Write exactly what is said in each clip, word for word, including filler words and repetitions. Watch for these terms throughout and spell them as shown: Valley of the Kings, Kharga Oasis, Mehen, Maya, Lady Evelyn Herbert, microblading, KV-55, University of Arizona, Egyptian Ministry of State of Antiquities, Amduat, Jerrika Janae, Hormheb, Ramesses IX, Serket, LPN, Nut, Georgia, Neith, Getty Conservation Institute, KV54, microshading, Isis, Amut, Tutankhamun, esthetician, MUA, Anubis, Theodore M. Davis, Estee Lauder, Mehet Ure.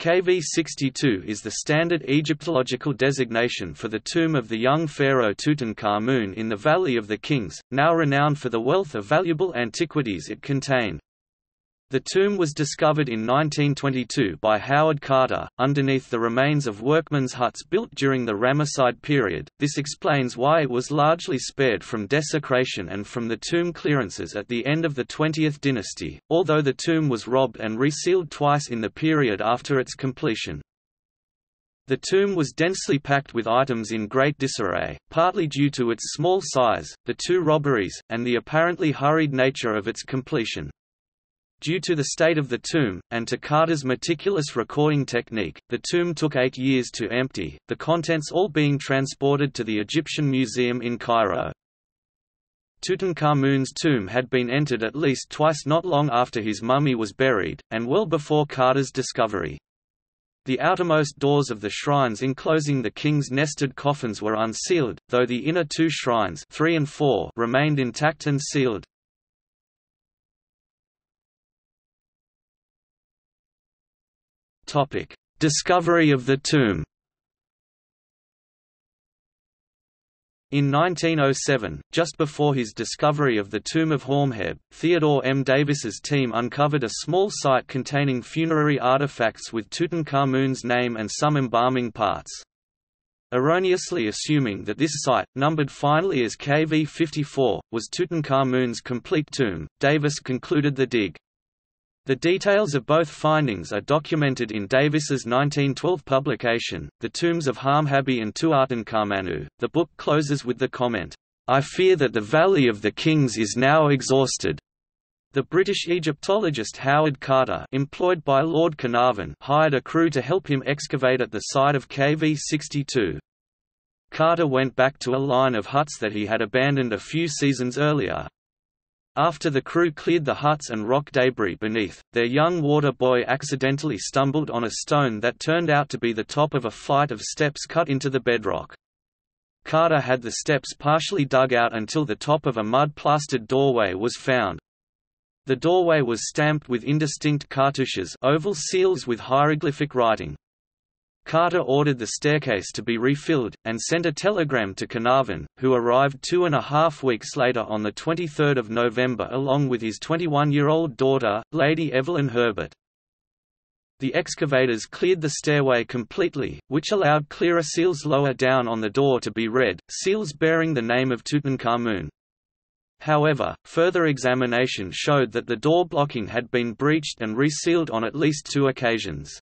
K V sixty-two is the standard Egyptological designation for the tomb of the young pharaoh Tutankhamun in the Valley of the Kings, now renowned for the wealth of valuable antiquities it contained. The tomb was discovered in nineteen twenty-two by Howard Carter, underneath the remains of workmen's huts built during the Ramesside period. This explains why it was largely spared from desecration and from the tomb clearances at the end of the twentieth dynasty, although the tomb was robbed and resealed twice in the period after its completion. The tomb was densely packed with items in great disarray, partly due to its small size, the two robberies, and the apparently hurried nature of its completion. Due to the state of the tomb, and to Carter's meticulous recording technique, the tomb took eight years to empty, the contents all being transported to the Egyptian Museum in Cairo. Tutankhamun's tomb had been entered at least twice not long after his mummy was buried, and well before Carter's discovery. The outermost doors of the shrines enclosing the king's nested coffins were unsealed, though the inner two shrines three and four remained intact and sealed. Topic: Discovery of the tomb. In nineteen oh seven, just before his discovery of the tomb of Hormheb, Theodore M. Davis's team uncovered a small site containing funerary artifacts with Tutankhamun's name and some embalming parts. Erroneously assuming that this site, numbered finally as K V fifty-four, was Tutankhamun's complete tomb, Davis concluded the dig. The details of both findings are documented in Davis's nineteen twelve publication, The Tombs of Hormheb and Tutankhamunu. The book closes with the comment, "I fear that the Valley of the Kings is now exhausted." The British Egyptologist Howard Carter, employed by Lord Carnarvon, hired a crew to help him excavate at the site of K V sixty-two. Carter went back to a line of huts that he had abandoned a few seasons earlier. After the crew cleared the huts and rock debris beneath, their young water boy accidentally stumbled on a stone that turned out to be the top of a flight of steps cut into the bedrock. Carter had the steps partially dug out until the top of a mud-plastered doorway was found. The doorway was stamped with indistinct cartouches, oval seals with hieroglyphic writing. Carter ordered the staircase to be refilled, and sent a telegram to Carnarvon, who arrived two and a half weeks later on the twenty-third of November along with his twenty-one-year-old daughter, Lady Evelyn Herbert. The excavators cleared the stairway completely, which allowed clearer seals lower down on the door to be read, seals bearing the name of Tutankhamun. However, further examination showed that the door blocking had been breached and resealed on at least two occasions.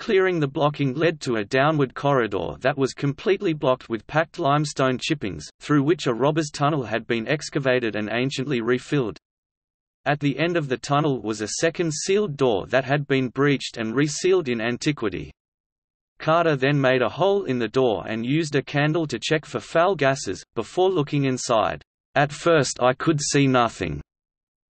Clearing the blocking led to a downward corridor that was completely blocked with packed limestone chippings, through which a robber's tunnel had been excavated and anciently refilled. At the end of the tunnel was a second sealed door that had been breached and resealed in antiquity. Carter then made a hole in the door and used a candle to check for foul gases, before looking inside. "At first I could see nothing,"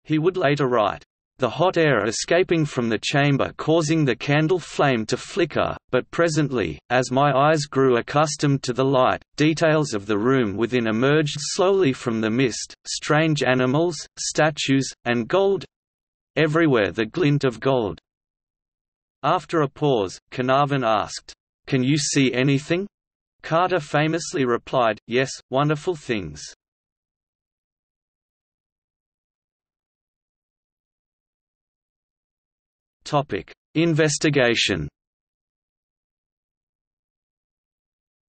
he would later write. "The hot air escaping from the chamber causing the candle flame to flicker, but presently, as my eyes grew accustomed to the light, details of the room within emerged slowly from the mist, strange animals, statues, and gold—everywhere the glint of gold." After a pause, Carnarvon asked, "Can you see anything?" Carter famously replied, "Yes, wonderful things." Topic: Investigation.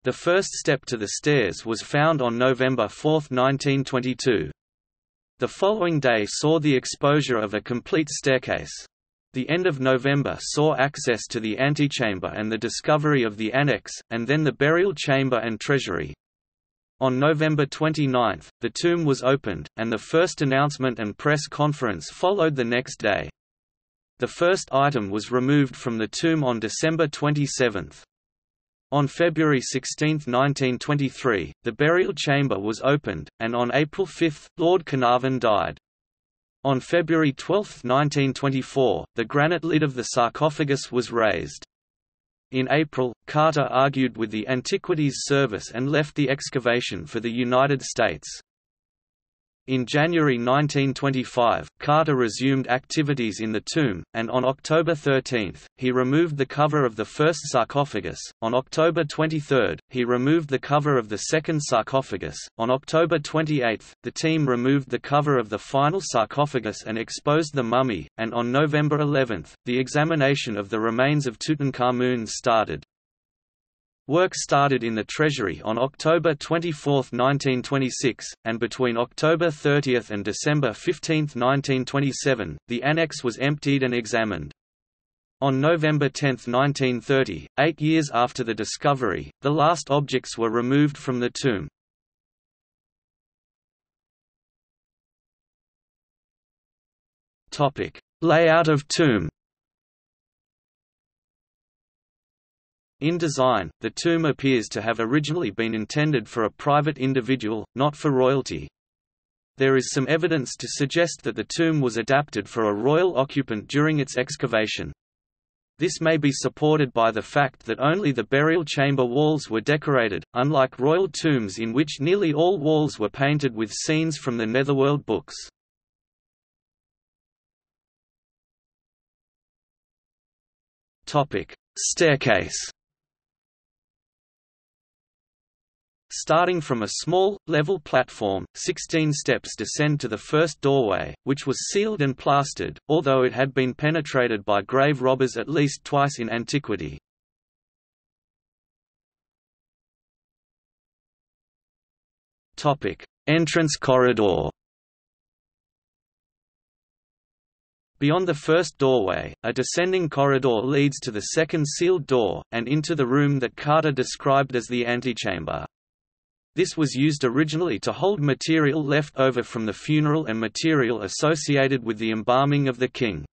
The first step to the stairs was found on November fourth, nineteen twenty-two. The following day saw the exposure of a complete staircase. The end of November saw access to the antechamber and the discovery of the annex, and then the burial chamber and treasury. On November twenty-ninth, the tomb was opened, and the first announcement and press conference followed the next day. The first item was removed from the tomb on December twenty-seventh. On February sixteenth, nineteen twenty-three, the burial chamber was opened, and on April fifth, Lord Carnarvon died. On February twelfth, nineteen twenty-four, the granite lid of the sarcophagus was raised. In April, Carter argued with the Antiquities Service and left the excavation for the United States. In January nineteen twenty-five, Carter resumed activities in the tomb, and on October thirteenth, he removed the cover of the first sarcophagus. On October twenty-third, he removed the cover of the second sarcophagus. On October twenty-eighth, the team removed the cover of the final sarcophagus and exposed the mummy, and on November eleventh, the examination of the remains of Tutankhamun started. Work started in the Treasury on October twenty-fourth nineteen twenty-six, and between October thirtieth and December fifteenth nineteen twenty-seven, the annex was emptied and examined. On November tenth nineteen thirty, eight years after the discovery, the last objects were removed from the tomb. Layout of tomb. In design, the tomb appears to have originally been intended for a private individual, not for royalty. There is some evidence to suggest that the tomb was adapted for a royal occupant during its excavation. This may be supported by the fact that only the burial chamber walls were decorated, unlike royal tombs in which nearly all walls were painted with scenes from the Netherworld books. Staircase. Starting from a small, level platform, sixteen steps descend to the first doorway, which was sealed and plastered, although it had been penetrated by grave robbers at least twice in antiquity. Entrance corridor. Beyond the first doorway, a descending corridor leads to the second sealed door, and into the room that Carter described as the antechamber. This was used originally to hold material left over from the funeral and material associated with the embalming of the king.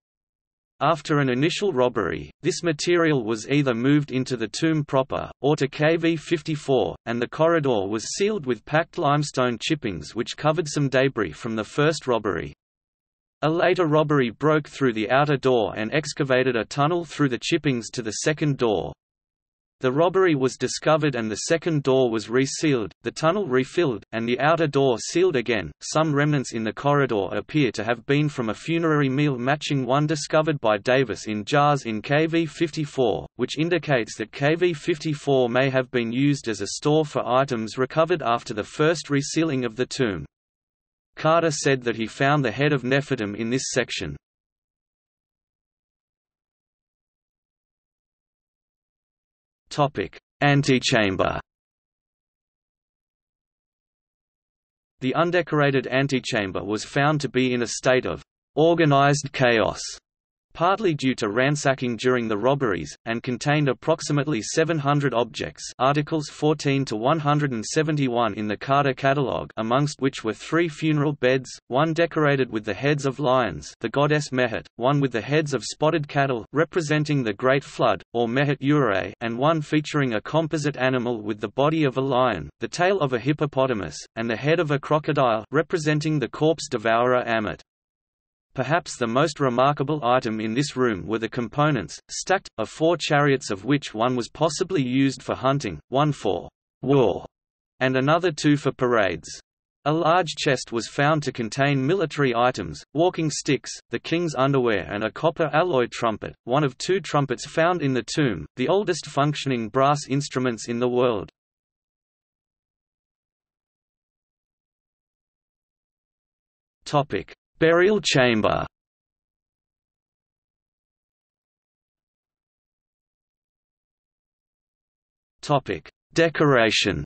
After an initial robbery, this material was either moved into the tomb proper, or to K V fifty-four, and the corridor was sealed with packed limestone chippings which covered some debris from the first robbery. A later robbery broke through the outer door and excavated a tunnel through the chippings to the second door. The robbery was discovered and the second door was resealed, the tunnel refilled, and the outer door sealed again. Some remnants in the corridor appear to have been from a funerary meal matching one discovered by Davis in jars in K V fifty-four, which indicates that K V fifty-four may have been used as a store for items recovered after the first resealing of the tomb. Carter said that he found the head of Nefertum in this section. Antechamber. The undecorated antechamber was found to be in a state of organized chaos, partly due to ransacking during the robberies, and contained approximately seven hundred objects, articles fourteen to one hundred seventy-one in the Carter catalogue, amongst which were three funeral beds, one decorated with the heads of lions, the goddess Mehet, one with the heads of spotted cattle representing the Great Flood, or Mehet Ure, and one featuring a composite animal with the body of a lion, the tail of a hippopotamus, and the head of a crocodile representing the corpse devourer Amut. Perhaps the most remarkable item in this room were the components, stacked, of four chariots, of which one was possibly used for hunting, one for war, and another two for parades. A large chest was found to contain military items, walking sticks, the king's underwear, and a copper alloy trumpet, one of two trumpets found in the tomb, the oldest functioning brass instruments in the world. Burial chamber. Topic: Decoration.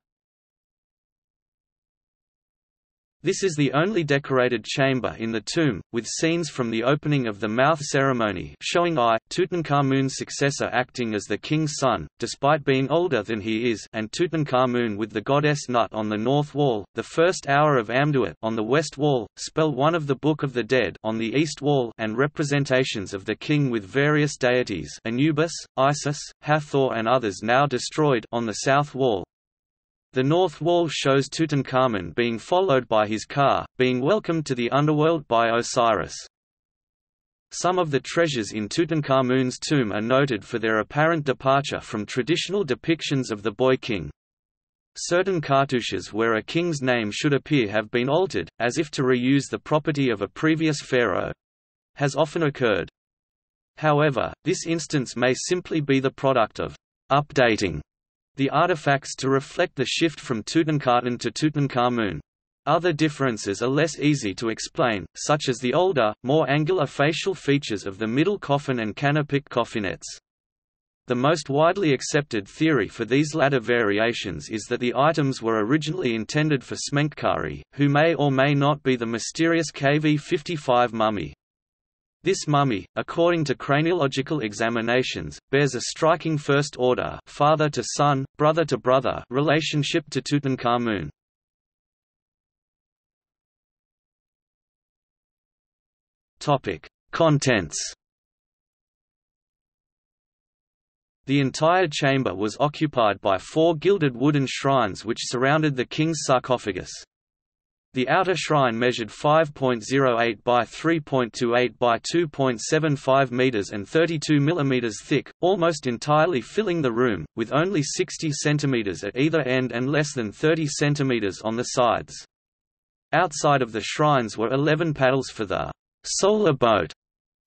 This is the only decorated chamber in the tomb, with scenes from the opening of the mouth ceremony showing Ay, Tutankhamun's successor, acting as the king's son, despite being older than he is, and Tutankhamun with the goddess Nut on the north wall, the first hour of Amduat on the west wall, spell one of the Book of the Dead on the east wall, and representations of the king with various deities Anubis, Isis, Hathor and others now destroyed on the south wall. The north wall shows Tutankhamun being followed by his car, being welcomed to the underworld by Osiris. Some of the treasures in Tutankhamun's tomb are noted for their apparent departure from traditional depictions of the boy king. certain cartouches where a king's name should appear have been altered, as if to reuse the property of a previous pharaoh—has often occurred. However, this instance may simply be the product of updating the artifacts to reflect the shift from Tutankhaten to Tutankhamun. Other differences are less easy to explain, such as the older, more angular facial features of the middle coffin and canopic coffinets. The most widely accepted theory for these latter variations is that the items were originally intended for Smenkhkari, who may or may not be the mysterious K V fifty-five mummy. This mummy, according to craniological examinations, bears a striking first-order father-to-son, brother-to-brother relationship to Tutankhamun. Contents. The entire chamber was occupied by four gilded wooden shrines which surrounded the king's sarcophagus. The outer shrine measured five point zero eight by three point two eight by two point seven five meters and thirty-two millimeters thick, almost entirely filling the room, with only sixty centimeters at either end and less than thirty centimeters on the sides. Outside of the shrines were eleven paddles for the solar boat,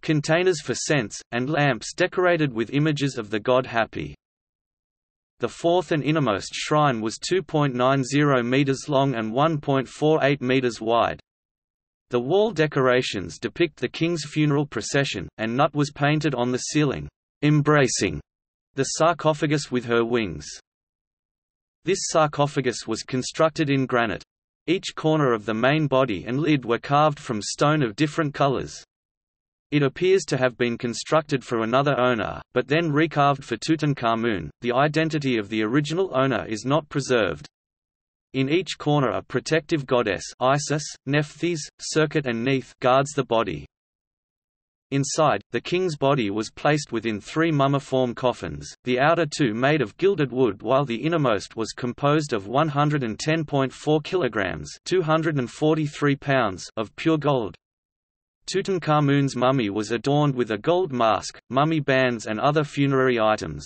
containers for scents, and lamps decorated with images of the god Hapi. The fourth and innermost shrine was two point nine zero meters long and one point four eight meters wide. The wall decorations depict the king's funeral procession, and Nut was painted on the ceiling, embracing the sarcophagus with her wings. This sarcophagus was constructed in granite. Each corner of the main body and lid were carved from stone of different colors. It appears to have been constructed for another owner, but then recarved for Tutankhamun. The identity of the original owner is not preserved. In each corner a protective goddess Isis, Nephthys, Serket and Neith guards the body. Inside, the king's body was placed within three mummiform coffins, the outer two made of gilded wood while the innermost was composed of one hundred ten point four kilograms (two hundred forty-three pounds) of pure gold. Tutankhamun's mummy was adorned with a gold mask, mummy bands and other funerary items.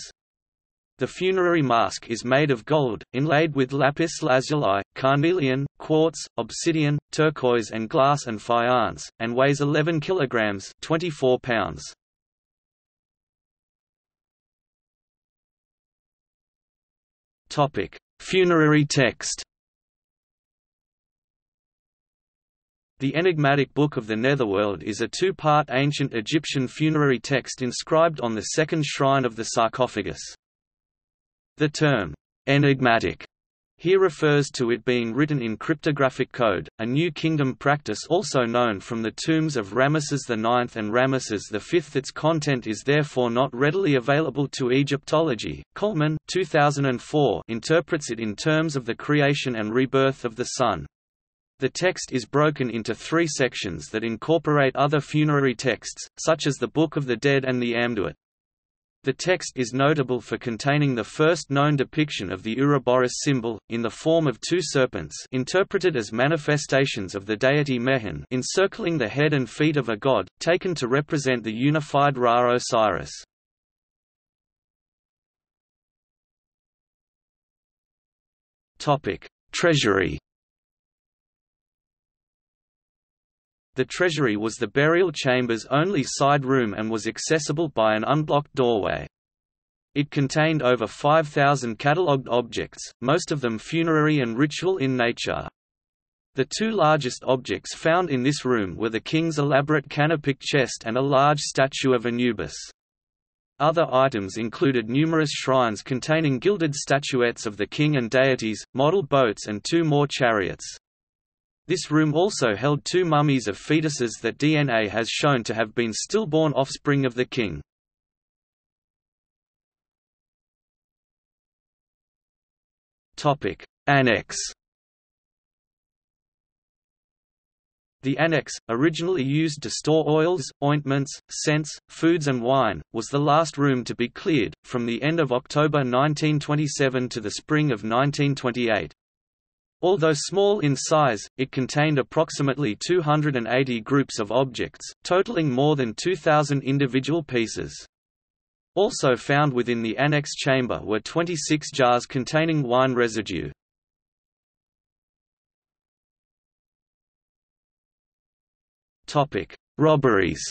The funerary mask is made of gold, inlaid with lapis lazuli, carnelian, quartz, obsidian, turquoise and glass and faience, and weighs eleven kilograms (twenty-four pounds). Topic: Funerary text. The Enigmatic Book of the Netherworld is a two-part ancient Egyptian funerary text inscribed on the second shrine of the sarcophagus. The term, enigmatic, here refers to it being written in cryptographic code, a New Kingdom practice also known from the tombs of Ramesses the ninth and Ramesses the fifth. Its content is therefore not readily available to Egyptology. Coleman two thousand four interprets it in terms of the creation and rebirth of the sun. The text is broken into three sections that incorporate other funerary texts, such as the Book of the Dead and the Amduat. The text is notable for containing the first known depiction of the Ouroboros symbol, in the form of two serpents interpreted as manifestations of the deity Mehen encircling the head and feet of a god, taken to represent the unified Ra Osiris. Treasury. The treasury was the burial chamber's only side room and was accessible by an unblocked doorway. It contained over five thousand catalogued objects, most of them funerary and ritual in nature. The two largest objects found in this room were the king's elaborate canopic chest and a large statue of Anubis. Other items included numerous shrines containing gilded statuettes of the king and deities, model boats and two more chariots. This room also held two mummies of fetuses that D N A has shown to have been stillborn offspring of the king. Annex. The annex, originally used to store oils, ointments, scents, foods and wine, was the last room to be cleared, from the end of October nineteen twenty-seven to the spring of nineteen twenty-eight. Although small in size, it contained approximately two hundred eighty groups of objects, totaling more than two thousand individual pieces. Also found within the annex chamber were twenty-six jars containing wine residue. Robberies.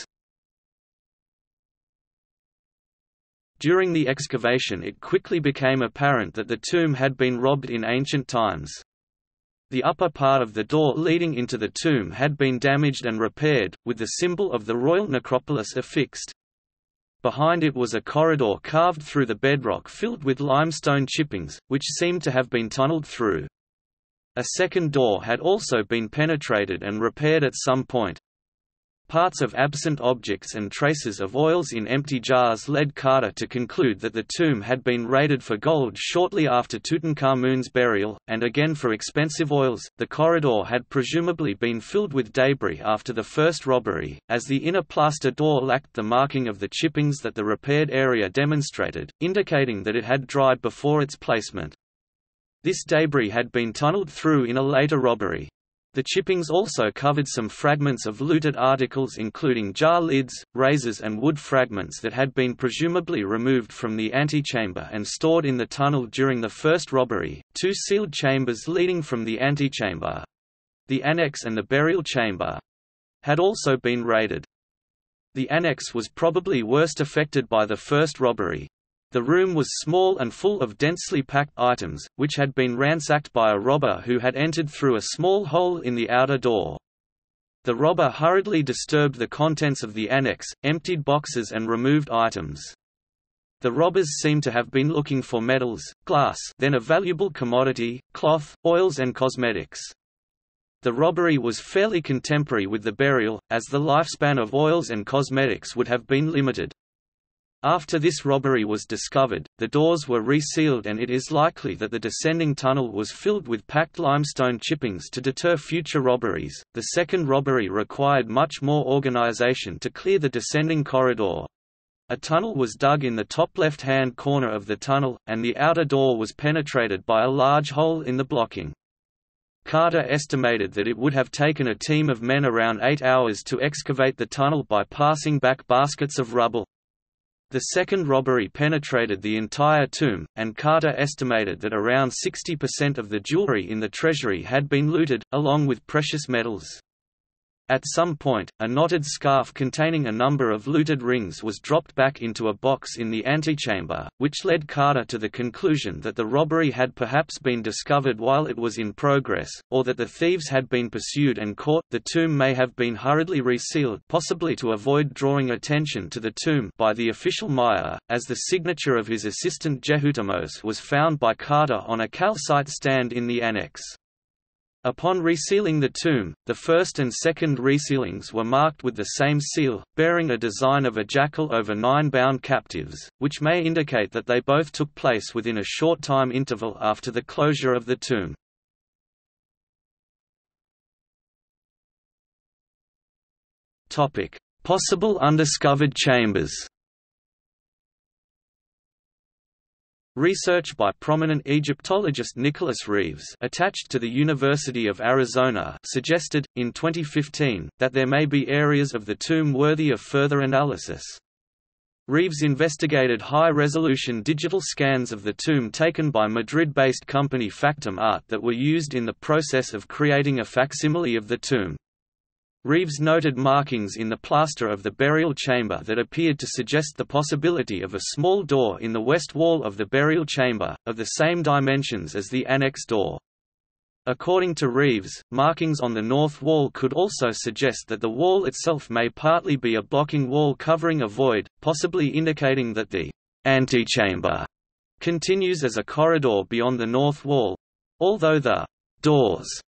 During the excavation it quickly became apparent that the tomb had been robbed in ancient times. The upper part of the door leading into the tomb had been damaged and repaired, with the symbol of the royal necropolis affixed. Behind it was a corridor carved through the bedrock filled with limestone chippings, which seemed to have been tunneled through. A second door had also been penetrated and repaired at some point. Parts of absent objects and traces of oils in empty jars led Carter to conclude that the tomb had been raided for gold shortly after Tutankhamun's burial, and again for expensive oils. The corridor had presumably been filled with debris after the first robbery, as the inner plaster door lacked the marking of the chippings that the repaired area demonstrated, indicating that it had dried before its placement. This debris had been tunneled through in a later robbery. The chippings also covered some fragments of looted articles including jar lids, razors and wood fragments that had been presumably removed from the antechamber and stored in the tunnel during the first robbery, two sealed chambers leading from the antechamber. The annex and the burial chamber had also been raided. The annex was probably worst affected by the first robbery. The room was small and full of densely packed items, which had been ransacked by a robber who had entered through a small hole in the outer door. The robber hurriedly disturbed the contents of the annex, emptied boxes and removed items. The robbers seem to have been looking for metals, glass, then a valuable commodity, cloth, oils and cosmetics. The robbery was fairly contemporary with the burial, as the lifespan of oils and cosmetics would have been limited. After this robbery was discovered, the doors were resealed and it is likely that the descending tunnel was filled with packed limestone chippings to deter future robberies. The second robbery required much more organization to clear the descending corridor. A tunnel was dug in the top left-hand corner of the tunnel, and the outer door was penetrated by a large hole in the blocking. Carter estimated that it would have taken a team of men around eight hours to excavate the tunnel by passing back baskets of rubble. The second robbery penetrated the entire tomb, and Carter estimated that around sixty percent of the jewelry in the treasury had been looted, along with precious metals. At some point, a knotted scarf containing a number of looted rings was dropped back into a box in the antechamber, which led Carter to the conclusion that the robbery had perhaps been discovered while it was in progress, or that the thieves had been pursued and caught. The tomb may have been hurriedly resealed, possibly to avoid drawing attention to the tomb by the official Maya, as the signature of his assistant Jehutimos was found by Carter on a calcite stand in the annex. Upon resealing the tomb, the first and second resealings were marked with the same seal, bearing a design of a jackal over nine bound captives, which may indicate that they both took place within a short time interval after the closure of the tomb. Possible undiscovered chambers. Research by prominent Egyptologist Nicholas Reeves, attached to the University of Arizona, suggested, in twenty fifteen, that there may be areas of the tomb worthy of further analysis. Reeves investigated high-resolution digital scans of the tomb taken by Madrid-based company Factum Art that were used in the process of creating a facsimile of the tomb. Reeves noted markings in the plaster of the burial chamber that appeared to suggest the possibility of a small door in the west wall of the burial chamber, of the same dimensions as the annex door. According to Reeves, markings on the north wall could also suggest that the wall itself may partly be a blocking wall covering a void, possibly indicating that the antechamber continues as a corridor beyond the north wall, although the doors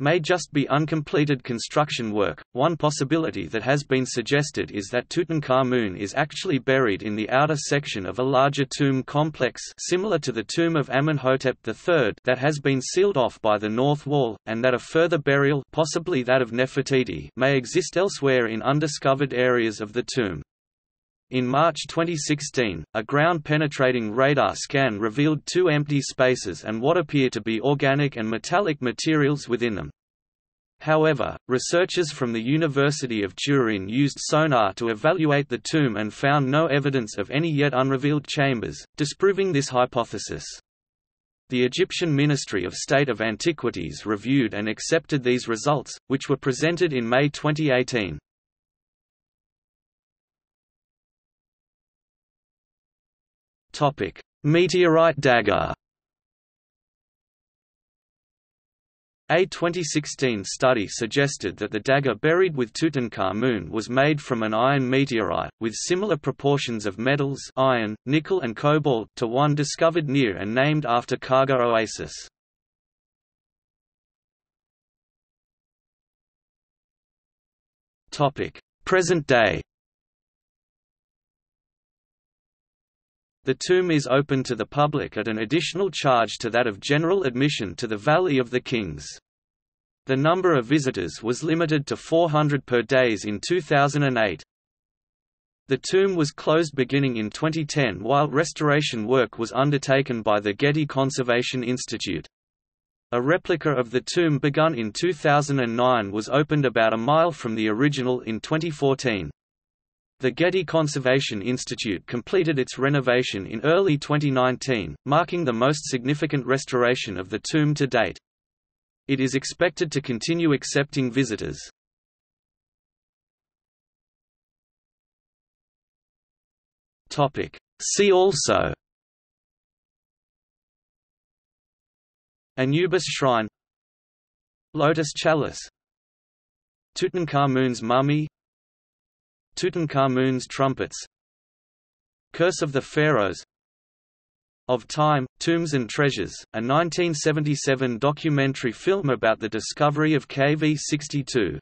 may just be uncompleted construction work. One possibility that has been suggested is that Tutankhamun is actually buried in the outer section of a larger tomb complex similar to the tomb of Amenhotep the third that has been sealed off by the north wall, and that a further burial, possibly that of Nefertiti, may exist elsewhere in undiscovered areas of the tomb. In March twenty sixteen, a ground-penetrating radar scan revealed two empty spaces and what appear to be organic and metallic materials within them. However, researchers from the University of Turin used sonar to evaluate the tomb and found no evidence of any yet unrevealed chambers, disproving this hypothesis. The Egyptian Ministry of State of Antiquities reviewed and accepted these results, which were presented in May twenty eighteen. Meteorite dagger. A twenty sixteen study suggested that the dagger buried with Tutankhamun was made from an iron meteorite, with similar proportions of metals iron, nickel and cobalt to one discovered near and named after Kharga Oasis. Present day. The tomb is open to the public at an additional charge to that of general admission to the Valley of the Kings. The number of visitors was limited to four hundred per day in two thousand eight. The tomb was closed beginning in twenty ten while restoration work was undertaken by the Getty Conservation Institute. A replica of the tomb begun in two thousand nine was opened about a mile from the original in twenty fourteen. The Getty Conservation Institute completed its renovation in early twenty nineteen, marking the most significant restoration of the tomb to date. It is expected to continue accepting visitors. Topic. See also: Anubis Shrine, Lotus Chalice, Tutankhamun's Mummy, Tutankhamun's Trumpets, Curse of the Pharaohs, Of Time, Tombs and Treasures, a nineteen seventy-seven documentary film about the discovery of K V sixty-two.